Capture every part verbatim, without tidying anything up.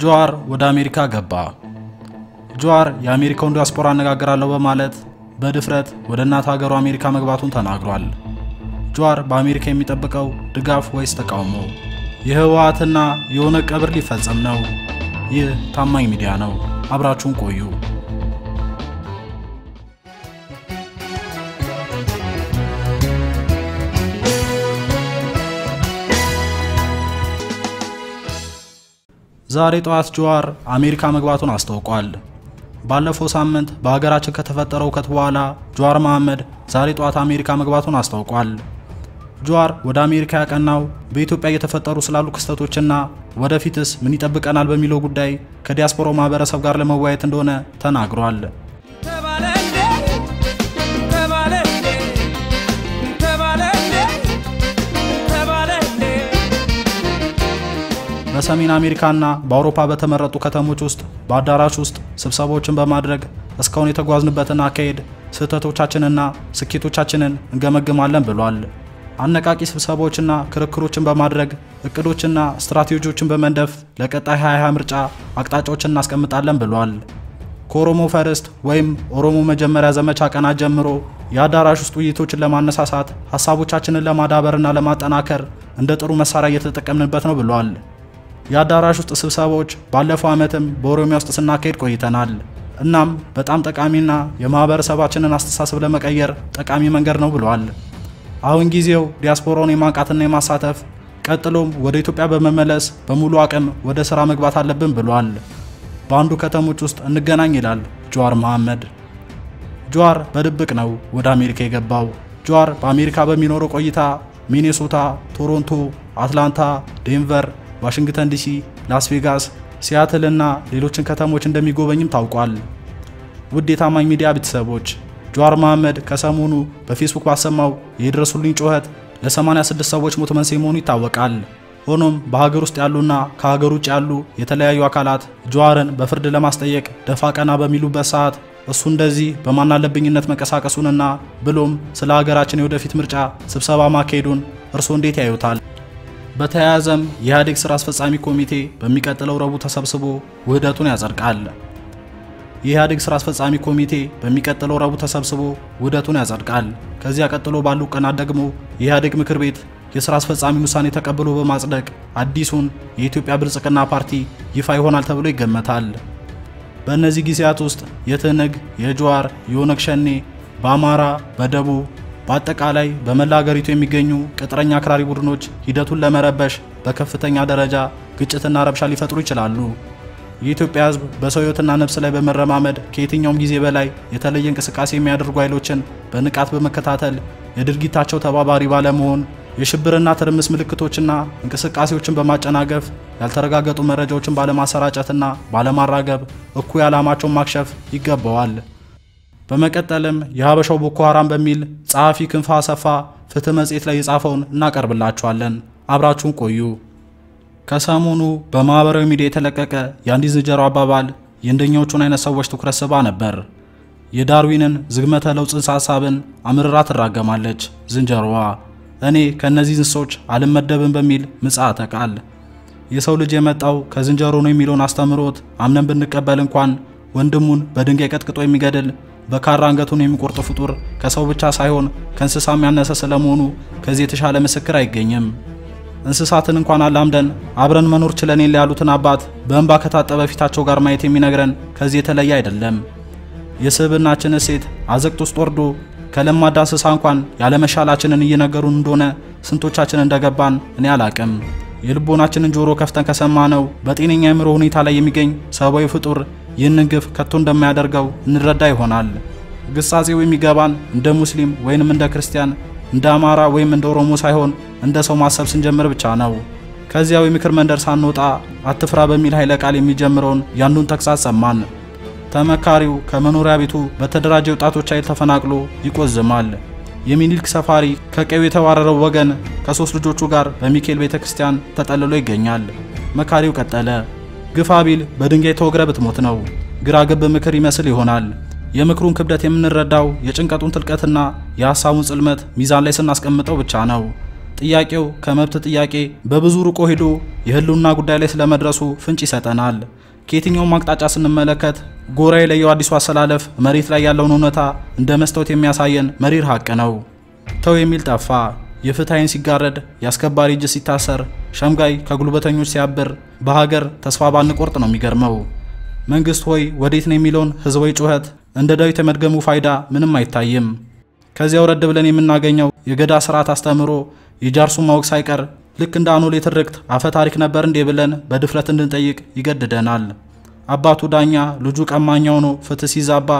ጆዋር ወደ አሜሪካ ገባ። ጆዋር የአሜሪካን ዲያስፖራ አነጋግራለሁ በማለት በድፍረት ወደ እናት ሀገሩ አሜሪካ መግባቱን ተናግሯል። ጆዋር በአሜሪካ የሚጠብቀው ድጋፍ ወይስ ተቃውሞ? የህወሓትና የሆነ ቀብር ሊፈጸም ነው። ይህ ታማኝ ሚዲያ ነው። አብራችሁን ቆዩ። ዛሬ ጧት ጆዋር አሜሪካ መግባቱን አስተዋውቋል። ባለፈው ሳምንት በአገራችን ከተፈጠረው ከተበኋላ ጆዋር መሐመድ ዛሬ ጧት አሜሪካ መግባቱን አስተዋውቋል። ጆዋር ወደ አሜሪካ ያቀናው በኢትዮጵያ የተፈጠሩ ስላሉ ክስተቶችና ወደፊትስ ምን ይጠብቀናል በሚለው ጉዳይ ከዲያስፖራው ማህበረሰብ ጋር ለመወያየት እንደሆነ ተናግሯል። በሰሜን አሜሪካና በአውሮፓ በተመረጡ ከተሞች ውስጥ በአዳራሽ ውስጥ ስብሰባዎችን በማድረግ እስካሁን የተጓዝንበትን አካሄድ ስህተቶቻችንና ስኬቶቻችንን እንገመግማለን ብሏል። አነቃቂ ስብሰባዎችና ክርክሮችን በማድረግ እቅዶችና ስትራቴጂዎችን በመንደፍ ለቀጣይ ሃያ ሃያ ምርጫ አቅጣጫዎችን እናስቀምጣለን ብሏል። ኮሮሞ ፈርስት ወይም ኦሮሞ መጀመሪያ ዘመቻ ቀና ጀምሮ ያዳራሽ ውስጥ ውይይቶችን ለማነሳሳት ሐሳቦቻችንን ለማዳበርና ለማጠናከር እንደ ጥሩ መሳሪያ እየተጠቀምንበት ነው ብሏል። ያዳራሽ ውስጥ ስብሰባዎች ባለፈው አመትም በኦሮሚያ ውስጥ ስናካሄድ ቆይተናል። እናም በጣም ጠቃሚና የማህበረሰባችንን አስተሳሰብ ለመቀየር ጠቃሚ መንገድ ነው ብሏል። አሁን ጊዜው ዲያስፖራውን የማንቃትና የማሳተፍ ቀጥሎም ወደ ኢትዮጵያ በመመለስ በሙሉ አቅም ወደ ስራ መግባት አለብን ብሏል። በአንዱ ከተሞች ውስጥ እንገናኝ ይላል ጆዋር መሐመድ። ጆዋር በድብቅ ነው ወደ አሜሪካ የገባው። ጆዋር በአሜሪካ በሚኖረው ቆይታ ሚኔሶታ፣ ቶሮንቶ፣ አትላንታ፣ ዴንቨር፣ ዋሽንግተን ዲሲ፣ ላስ ቬጋስ፣ ሲያትል እና ሌሎችን ከተሞች እንደሚጎበኝም ታውቋል። ውድ የታማኝ ሚዲያ ቤተሰቦች፣ ጆዋር መሐመድ ከሰሞኑ በፌስቡክ ባሰማው የድረሱልኝ ጮህት ለ ሰማንያ ስድስት ሰዎች ሞት መንስኤ መሆኑ ይታወቃል። ሆኖም በሀገር ውስጥ ያሉና ከሀገር ውጭ ያሉ የተለያዩ አካላት ጆዋርን በፍርድ ለማስጠየቅ ደፋ ቀና በሚሉበት ሰዓት እሱ እንደዚህ በማናለብኝነት መቀሳቀሱንና ብሎም ስለ ሀገራችን የወደፊት ምርጫ ስብሰባ ማካሄዱን እርሶ እንዴት ያዩታል? በተያያዘም የኢህአዴግ ስራ አስፈጻሚ ኮሚቴ በሚቀጥለው ረቡዕ ተሰብስቦ ውህደቱን ያጸድቃል። የኢህአዴግ ስራ አስፈጻሚ ኮሚቴ በሚቀጥለው ረቡዕ ተሰብስቦ ውህደቱን ያጸድቃል። ከዚያ ቀጥሎ ባሉ ቀናት ደግሞ የኢህአዴግ ምክር ቤት የስራ አስፈጻሚ ውሳኔ ተቀብሎ በማጽደቅ አዲሱን የኢትዮጵያ ብልጽግና ፓርቲ ይፋ ይሆናል ተብሎ ይገመታል። በእነዚህ ጊዜያት ውስጥ የትንግ የጆዋር የኦነግ ሸኔ በአማራ በደቡብ በአጠቃላይ በመላ ሀገሪቱ የሚገኙ ቅጥረኛ አክራሪ ቡድኖች ሂደቱን ለመረበሽ በከፍተኛ ደረጃ ግጭትና ረብሻ ሊፈጥሩ ይችላሉ። የኢትዮጵያ ህዝብ በሰው ህይወትና ነፍስ ላይ በመረማመድ ከየትኛውም ጊዜ በላይ የተለየ እንቅስቃሴ የሚያደርጉ ኃይሎችን በንቃት በመከታተል የድርጊታቸው ተባባሪ ባለመሆን የሽብርና ትርምስ ምልክቶችና እንቅስቃሴዎችን በማጨናገፍ ያልተረጋገጡ መረጃዎችን ባለማሰራጨትና ባለማራገብ እኩይ ዓላማቸውን ማክሸፍ ይገባዋል። በመቀጠልም የሀበሻው ቦኮ ሐራም በሚል ጻፊ ክንፈ አሰፋ ፍትህ መጽሔት ላይ የጻፈውን እናቀርብላችኋለን። አብራችሁን ቆዩ። ከሰሞኑ በማህበራዊ ሚዲያ የተለቀቀ የአንዲት ዝንጀሮ አባባል የእንደኛዎቹን አይነት ሰዎች ትኩረት ስባ ነበር። የዳርዊንን ዝግመተ ለውጥ ጽንሰ ሐሳብን አምርራ ትራገማለች ዝንጀሮዋ። እኔ ከነዚህ እንስሶች አልመደብም በሚል ምጽአተ ቃል የሰው ልጅ የመጣው ከዝንጀሮ ነው የሚለውን አስተምሮት አምነን ብንቀበል እንኳን ወንድሙን በድንጋይ ቀጥቅጦ የሚገድል በካራ አንገቱን የሚቆርጥ ፍጡር ከሰው ብቻ ሳይሆን ከእንስሳም ያነሰ ስለመሆኑ ከዚህ የተሻለ ምስክር አይገኝም። እንስሳትን እንኳን አላምደን አብረን መኖር ችለን ያሉትን አባት በእንባ ከታጠበ ፊታቸው ጋር ማየት የሚነግረን ከዚህ የተለየ አይደለም። የስብዕናችን እሴት አዘቅት ውስጥ ወርዶ ከለማዳ እንስሳ እንኳን ያለመሻላችንን እየነገሩን እንደሆነ ስንቶቻችን እንደገባን እኔ አላቅም። የልቦናችንን ጆሮ ከፍተን ከሰማነው በጤነኛ የአእምሮ ሁኔታ ላይ የሚገኝ ሰብአዊ ፍጡር ይህንን ግፍ ከቶ እንደማያደርገው እንረዳ ይሆናል። ግሳጼው የሚገባን እንደ ሙስሊም ወይንም እንደ ክርስቲያን፣ እንደ አማራ ወይም እንደ ኦሮሞ ሳይሆን እንደ ሰው ማሰብ ስንጀምር ብቻ ነው። ከዚያው የምክር መንደር ሳንወጣ አትፍራ በሚል ኃይለ ቃል የሚጀምረውን ያንዱን ተግሳጽ ሰማን። ተመካሪው ከመኖሪያ ቤቱ በተደራጀ ወጣቶች ኃይል ተፈናቅሎ ይቆዝማል። የሚኒልክ ሰፋሪ ከቀዩ የተዋረረው ወገን ከሶስት ልጆቹ ጋር በሚካኤል ቤተክርስቲያን ተጠልሎ ይገኛል። መካሪው ቀጠለ። ግፋቢል በድንጋይ ተወግረ ብትሞት ነው። ግራግብ ምክር ይመስል ይሆናል። የምክሩን ክብደት የምንረዳው የጭንቀቱን ጥልቀትና የሐሳቡን ጽልመት ሚዛን ላይ ስናስቀምጠው ብቻ ነው። ጥያቄው ከመብት ጥያቄ በብዙሩ ቆሄዶ የህልውና ጉዳይ ላይ ስለመድረሱ ፍንጭ ይሰጠናል። ከየትኛው ማቅጣጫ ስንመለከት ጎራይ ላይ ያዲሱ አሰላለፍ መሬት ላይ ያለውን ሆነታ እንደ መስታወት የሚያሳየን መሪር ሀቅ ነው። ተው የሚል ጠፋ። የፍትሃይን ሲጋረድ ያስከባሪ እጅ ሲታሰር ሸምጋይ ከጉልበተኞች ሲያብር በሃገር ተስፋ ባንቆርጥ ነው የሚገርመው። መንግስት ሆይ ወዴት ነው የሚለውን ህዝባዊ ጩኸት እንደ ዳዊት ተመድገሙ ፋይዳ ምንም አይታየም። ከዚያው ረድ ብለን የምናገኘው የገዳ ስርዓት አስተምሮ የጃርሱ ማወቅ ሳይቀር ልክ እንደ አኖሌ ትርክት አፈ ታሪክ ነበር እንደ ብለን በድፍረት እንድንጠይቅ ይገድደናል። አባቱ ዳኛ ልጁ ቀማኛው ነው ፍትህ ሲዛባ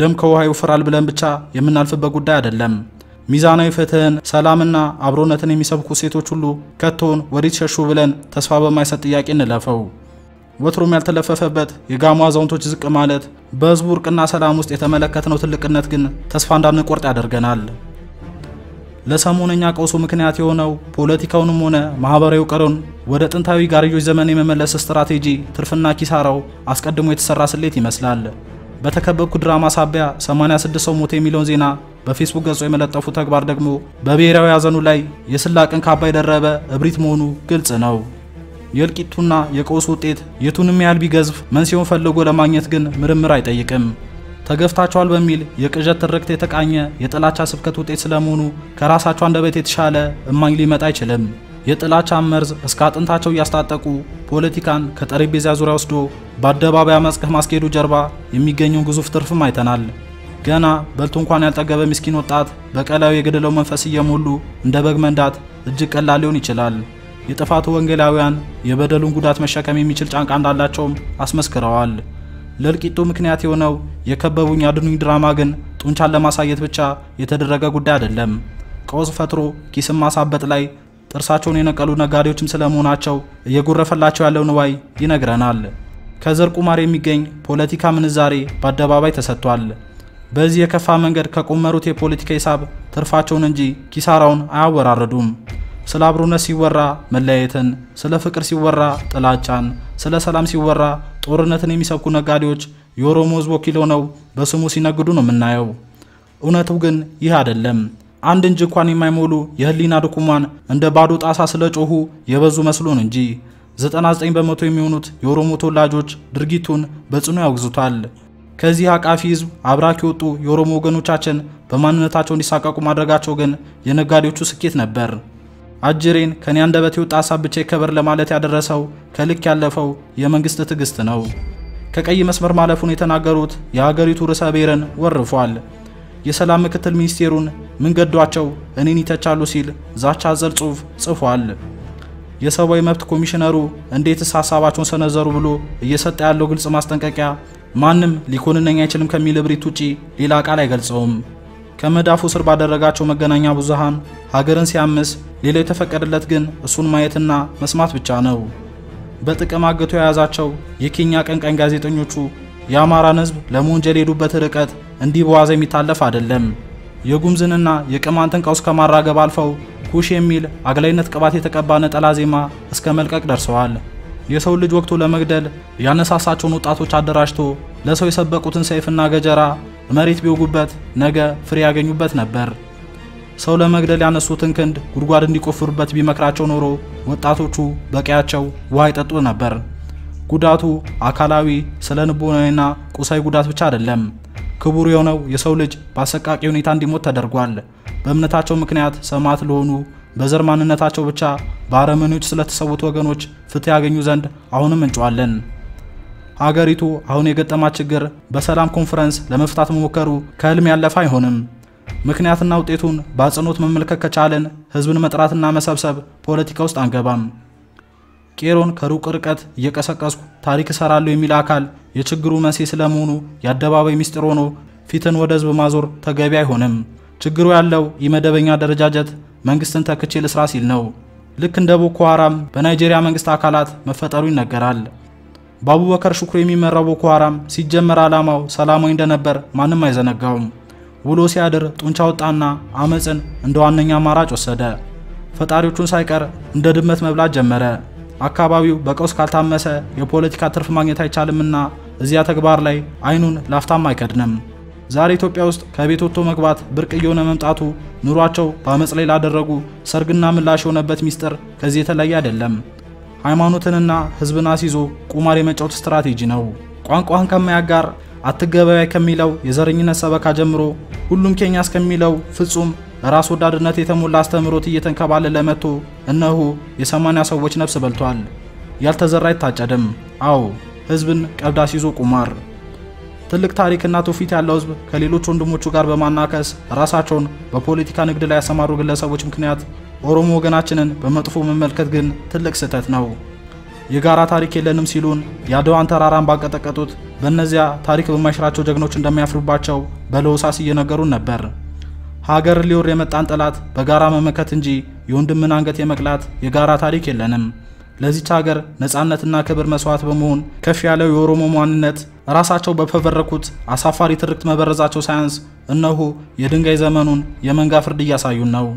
ደም ከውሃው ይፈራል ብለን ብቻ የምናልፍበት ጉዳይ አይደለም። ሚዛናዊ ፍትህን ሰላምና አብሮነትን የሚሰብኩ ሴቶች ሁሉ ከተውን ወዲት ሸሹ ብለን ተስፋ በማይሰጥ ጥያቄ እንለፈው። ወትሮም ያልተለፈፈበት የጋሞ አዛውንቶች ዝቅ ማለት በዝቡርቅና ሰላም ውስጥ የተመለከተነው ትልቅነት ግን ተስፋ እንዳንቆርጥ ያደርገናል። ለሰሞነኛ ቀውሱ ምክንያት የሆነው ፖለቲካውንም ሆነ ማህበራዊው ቀሮን ወደ ጥንታዊ ጋርዮች ዘመን የመመለስ ስትራቴጂ ትርፍና ኪሳራው አስቀድሞ የተሰራ ስሌት ይመስላል። በተከበብኩ ድራማ ሳቢያ ሰማንያ ስድስት ሰው ሞተ የሚለውን ዜና በፌስቡክ ገጾ የመለጠፉ ተግባር ደግሞ በብሔራዊ ያዘኑ ላይ የስላቅን ካባ የደረበ እብሪት መሆኑ ግልጽ ነው። የልቂቱና የቀውሱ ውጤት የቱንም ያህል ቢገዝፍ መንስኤውን ፈልጎ ለማግኘት ግን ምርምር አይጠይቅም። ተገፍታቸዋል በሚል የቅዠት ትርክት የተቃኘ የጥላቻ ስብከት ውጤት ስለመሆኑ ከራሳቸው አንደበት የተሻለ እማኝ ሊመጣ አይችልም። የጥላቻ መርዝ እስከ አጥንታቸው ያስታጠቁ ፖለቲካን ከጠረጴዛ ዙሪያ ወስዶ በአደባባይ አመጽ ማስኬዱ ጀርባ የሚገኘውን ግዙፍ ትርፍም አይተናል። ገና በልቶ እንኳን ያልጠገበ ምስኪን ወጣት በቀላው የገደለው መንፈስ እየሞሉ እንደ በግ መንዳት እጅግ ቀላል ሊሆን ይችላል። የጥፋቱ ወንጌላውያን የበደሉን ጉዳት መሸከም የሚችል ጫንቃ እንዳላቸውም አስመስክረዋል። ለልቂቱ ምክንያት የሆነው የከበቡኝ አድኑኝ ድራማ ግን ጡንቻን ለማሳየት ብቻ የተደረገ ጉዳይ አይደለም። ቀውስ ፈጥሮ ኪስም ማሳበጥ ላይ ጥርሳቸውን የነቀሉ ነጋዴዎችም ስለመሆናቸው እየጎረፈላቸው ያለው ንዋይ ይነግረናል። ከዘር ቁማር የሚገኝ ፖለቲካ ምንዛሬ በአደባባይ ተሰጥቷል። በዚህ የከፋ መንገድ ከቆመሩት የፖለቲካ ሂሳብ ትርፋቸውን እንጂ ኪሳራውን አያወራርዱም። ስለ አብሮነት ሲወራ መለያየትን፣ ስለ ፍቅር ሲወራ ጥላቻን፣ ስለ ሰላም ሲወራ ጦርነትን የሚሰብኩ ነጋዴዎች የኦሮሞ ሕዝብ ወኪል ሆነው በስሙ ሲነግዱ ነው የምናየው። እውነቱ ግን ይህ አይደለም። አንድ እንጂ እንኳን የማይሞሉ የህሊና ድኩማን እንደ ባዶ ጣሳ ስለጮሁ የበዙ መስሎን እንጂ ዘጠና ዘጠኝ በመቶ የሚሆኑት የኦሮሞ ተወላጆች ድርጊቱን በጽኑ ያወግዙታል። ከዚህ አቃፊ ሕዝብ አብራክ የወጡ የኦሮሞ ወገኖቻችን በማንነታቸው እንዲሳቀቁ ማድረጋቸው ግን የነጋዴዎቹ ስኬት ነበር። አጅሬን ከኔ አንደበት ይውጣ ሳብቼ ከበር ለማለት ያደረሰው ከልክ ያለፈው የመንግስት ትግስት ነው። ከቀይ መስመር ማለፉን የተናገሩት የሀገሪቱ ርዕሰ ብሔርን ወርፏል። የሰላም ምክትል ሚኒስቴሩን ምን ገዷቸው እኔን ይተቻሉ ሲል ዛቻ አዘል ጽሑፍ ጽፏል። የሰብአዊ መብት ኮሚሽነሩ እንዴትስ ሀሳባቸውን ሰነዘሩ ብሎ እየሰጠ ያለው ግልጽ ማስጠንቀቂያ ማንም ሊኮንነኝ አይችልም ከሚል እብሪት ውጪ ሌላ ቃል አይገልጸውም። ከመዳፉ ስር ባደረጋቸው መገናኛ ብዙሃን ሀገርን ሲያምስ ሌላው የተፈቀደለት ግን እሱን ማየትና መስማት ብቻ ነው። በጥቅም አግቶ የያዛቸው የኬንያ ቀንቃኝ ጋዜጠኞቹ የአማራን ህዝብ ለመወንጀል የሄዱበት ርቀት እንዲህ በዋዛ የሚታለፍ አይደለም። የጉምዝንና የቅማንትን ቀውስ ከማራገብ አልፈው ኩሽ የሚል አግላይነት ቅባት የተቀባ ነጠላ ዜማ እስከ መልቀቅ ደርሰዋል። የሰው ልጅ ወቅቱ ለመግደል ያነሳሳቸውን ወጣቶች አደራጅቶ ለሰው የሰበቁትን ሰይፍና ገጀራ መሬት ቢወጉበት ነገ ፍሬ ያገኙበት ነበር። ሰው ለመግደል ያነሱትን ክንድ ጉድጓድ እንዲቆፍሩበት ቢመክራቸው ኖሮ ወጣቶቹ በቀያቸው ውሃ ይጠጡ ነበር። ጉዳቱ አካላዊ፣ ስነልቦናዊና ቁሳዊ ጉዳት ብቻ አይደለም። ክቡር የሆነው የሰው ልጅ በአሰቃቂ ሁኔታ እንዲሞት ተደርጓል። በእምነታቸው ምክንያት ሰማዕት ለሆኑ፣ በዘር ማንነታቸው ብቻ በአረመኔዎች ስለተሰዉት ወገኖች ፍትህ ያገኙ ዘንድ አሁንም እንጮሃለን። ሀገሪቱ አሁን የገጠማት ችግር በሰላም ኮንፈረንስ ለመፍታት መሞከሩ ከህልም ያለፈ አይሆንም። ምክንያትና ውጤቱን በአጽንኦት መመልከት ከቻለን ህዝብን መጥራትና መሰብሰብ ፖለቲካ ውስጥ አንገባም። ቄሮን ከሩቅ ርቀት እየቀሰቀስኩ ታሪክ እሰራለሁ የሚል አካል የችግሩ መንስኤ ስለመሆኑ የአደባባይ ሚስጥር ሆኖ ፊትን ወደ ህዝብ ማዞር ተገቢ አይሆንም። ችግሩ ያለው የመደበኛ አደረጃጀት መንግስትን ተክቼ ልስራ ሲል ነው። ልክ እንደ ቦኮ ሀራም በናይጄሪያ መንግስት አካላት መፈጠሩ ይነገራል። በአቡበከር ሹኩር የሚመራው ቦኮ ሀራም ሲጀመር ዓላማው ሰላማዊ እንደነበር ማንም አይዘነጋውም። ውሎ ሲያድር ጡንቻ ወጣና አመጽን እንደ ዋነኛ አማራጭ ወሰደ። ፈጣሪዎቹን ሳይቀር እንደ ድመት መብላት ጀመረ። አካባቢው በቀውስ ካልታመሰ የፖለቲካ ትርፍ ማግኘት አይቻልምና እዚያ ተግባር ላይ አይኑን ላፍታም አይከድንም። ዛሬ ኢትዮጵያ ውስጥ ከቤት ወጥቶ መግባት ብርቅ የሆነ መምጣቱ ኑሯቸው ባመጽ ላይ ላደረጉ ሰርግና ምላሽ የሆነበት ሚስጥር ከዚህ የተለየ አይደለም። ሃይማኖትንና ህዝብን አስይዞ ቁማር የመጫወት ስትራቴጂ ነው። ቋንቋን ከመያጋር አትገበያይ ከሚለው የዘረኝነት ሰበካ ጀምሮ ሁሉም ኬንያስ ከሚለው ፍጹም ራስ ወዳድነት የተሞላ አስተምሮት እየተንከባለለ መጥቶ እነሆ የሰማንያ ሰዎች ነፍስ በልቷል። ያልተዘራ ይታጨድም። አዎ ህዝብን ቀብዳ ሲይዞ ቁማር ትልቅ ታሪክና ቶፊት ያለው ህዝብ ከሌሎች ወንድሞቹ ጋር በማናከስ ራሳቸውን በፖለቲካ ንግድ ላይ ያሰማሩ ግለሰቦች ምክንያት ኦሮሞ ወገናችንን በመጥፎ መመልከት ግን ትልቅ ስህተት ነው። የጋራ ታሪክ የለንም ሲሉን ያደዋን ተራራን ባቀጠቀጡት በእነዚያ ታሪክ በማይሽራቸው ጀግኖች እንደሚያፍሩባቸው በለውሳስ እየነገሩን ነበር። ሀገር ሊወር የመጣን ጠላት በጋራ መመከት እንጂ የወንድምን አንገት የመቅላት የጋራ ታሪክ የለንም። ለዚህ ሀገር ነፃነትና ክብር መስዋዕት በመሆን ከፍ ያለው የኦሮሞ ማንነት ራሳቸው በፈበረኩት አሳፋሪ ትርክት መበረዛቸው ሳይንስ እነሆ የድንጋይ ዘመኑን የመንጋ ፍርድ እያሳዩን ነው።